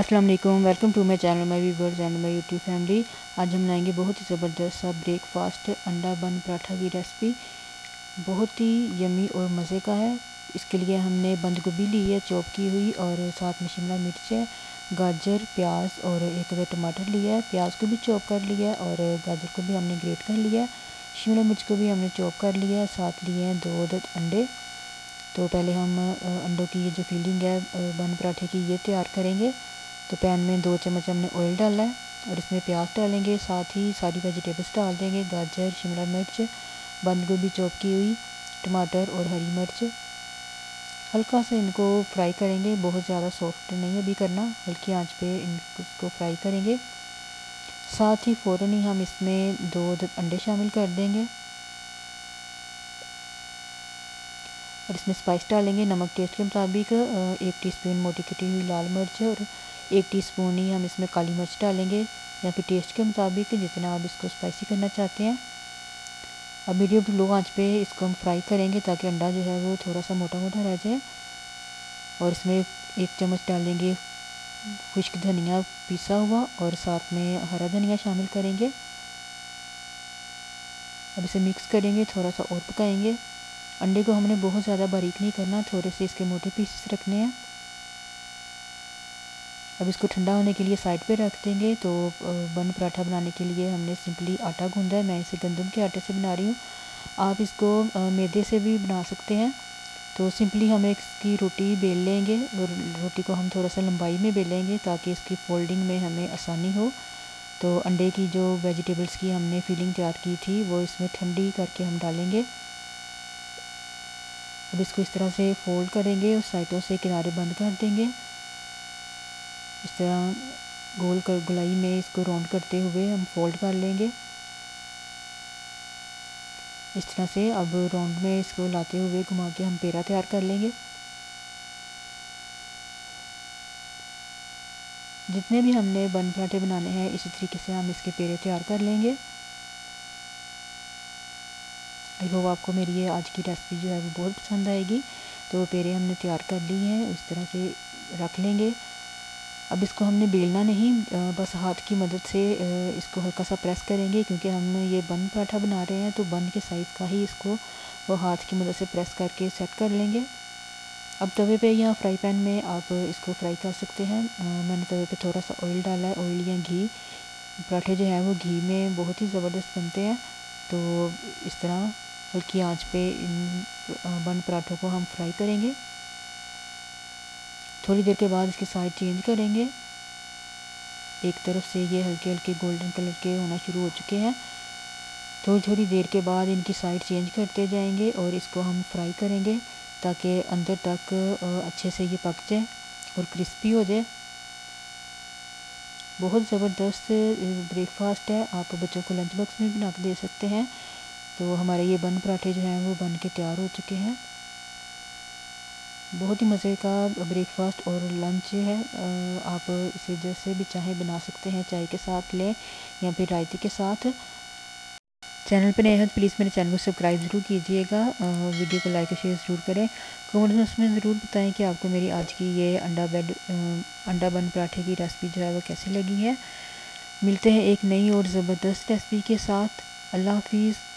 अस्सलाम वालेकुम, welcome to my channel my viewers and my YouTube family. आज हम लाएंगे बहुत ही ज़बरदस्त सा ब्रेकफास्ट अंडा बन पराठा की रेसिपी। बहुत ही यमी और मज़े का है। इसके लिए हमने बंद गोभी ली है चॉप की हुई, और साथ में शिमला मिर्च है, गाजर, प्याज और एक अदर टमाटर लिया है। प्याज को भी चॉप कर लिया है और गाजर को भी हमने ग्रेट कर लिया है। शिमला मिर्च को भी हमने चॉप कर लिया है। साथ लिए हैं 2 अदद अंडे। तो पहले हम अंडों की ये जो फीलिंग है बन पराठे की ये तैयार करेंगे। तो पैन में 2 चम्मच हमने ऑयल डाला है और इसमें प्याज डालेंगे, साथ ही सारी वेजिटेबल्स डाल देंगे, गाजर, शिमला मिर्च, बंद गोभी चॉप की हुई, टमाटर और हरी मिर्च। हल्का सा इनको फ्राई करेंगे, बहुत ज़्यादा सॉफ्ट नहीं अभी करना, हल्की आंच पे इनको फ्राई करेंगे। साथ ही फ़ौरन ही हम इसमें 2 अंडे शामिल कर देंगे और इसमें स्पाइस डालेंगे, नमक टेस्ट के मुताबिक 1 टीस्पून मोटी कटी हुई लाल मिर्च और 1 टीस्पून ही हम इसमें काली मिर्च डालेंगे, या फिर टेस्ट के मुताबिक जितना आप इसको स्पाइसी करना चाहते हैं। अब मीडियम टू लो आंच पे इसको हम फ्राई करेंगे ताकि अंडा जो है वो थोड़ा सा मोटा मोटा रह जाए। और इसमें 1 चम्मच डालेंगे खुश्क धनिया पिसा हुआ, और साथ में हरा धनिया शामिल करेंगे। अब इसे मिक्स करेंगे, थोड़ा सा और पकाएंगे। अंडे को हमने बहुत ज़्यादा बारीक नहीं करना, थोड़े से इसके मोटे पीसेस रखने हैं। अब इसको ठंडा होने के लिए साइड पे रख देंगे। तो बन पराठा बनाने के लिए हमने सिंपली आटा गूंदा है, मैं इसे गंदम के आटे से बना रही हूँ, आप इसको मैदे से भी बना सकते हैं। तो सिंपली हम इसकी रोटी बेल लेंगे और रोटी को हम थोड़ा सा लंबाई में बेलेंगे ताकि इसकी फोल्डिंग में हमें आसानी हो। तो अंडे की जो वेजिटेबल्स की हमने फीलिंग तैयार की थी वो इसमें ठंडी करके हम डालेंगे। अब इसको इस तरह से फोल्ड करेंगे और साइडों से किनारे बंद कर देंगे। इस तरह गोल कर गोलाई में इसको राउंड करते हुए हम फोल्ड कर लेंगे। इस तरह से अब राउंड में इसको लाते हुए घुमा के हम पेड़ा तैयार कर लेंगे। जितने भी हमने बन पराठे बनाने हैं इसी तरीके से हम इसके पेड़े तैयार कर लेंगे। आई होप आपको मेरी ये आज की रेसिपी जो है वो बहुत पसंद आएगी। तो पेड़े हमने तैयार कर ली हैं, उस तरह से रख लेंगे। अब इसको हमने बेलना नहीं, बस हाथ की मदद से इसको हल्का सा प्रेस करेंगे, क्योंकि हम ये बन पराठा बना रहे हैं तो बन के साइज़ का ही इसको वो हाथ की मदद से प्रेस करके सेट कर लेंगे। अब तवे पे या फ्राई पैन में आप इसको फ्राई कर सकते हैं। मैंने तवे पे थोड़ा सा ऑयल डाला है, ऑयल या घी। पराठे जो है वो घी में बहुत ही ज़बरदस्त बनते हैं। तो इस तरह हल्की आँच पर इन बन पराठों को हम फ्राई करेंगे। थोड़ी देर के बाद इसकी साइड चेंज करेंगे, एक तरफ से ये हल्के हल्के गोल्डन कलर के होना शुरू हो चुके हैं। थोड़ी थोड़ी देर के बाद इनकी साइड चेंज करते जाएंगे और इसको हम फ्राई करेंगे ताकि अंदर तक अच्छे से ये पक जाए और क्रिस्पी हो जाए। बहुत ज़बरदस्त ब्रेकफास्ट है, आप बच्चों को लंच बॉक्स में बना के दे सकते हैं। तो हमारे ये बन पराठे जो हैं वो बन के तैयार हो चुके हैं। बहुत ही मज़े का ब्रेकफास्ट और लंच है, आप इसे जैसे भी चाहे बना सकते हैं, चाय के साथ लें या फिर रायते के साथ। चैनल पर नए हैं तो प्लीज़ मेरे चैनल को सब्सक्राइब ज़रूर कीजिएगा, वीडियो को लाइक और शेयर ज़रूर करें। कमेंट बॉक्स में ज़रूर बताएं कि आपको मेरी आज की ये अंडा बन पराठे की रेसिपी जो है वो कैसी लगी है। मिलते हैं एक नई और ज़बरदस्त रेसिपी के साथ। अल्लाह हाफिज़।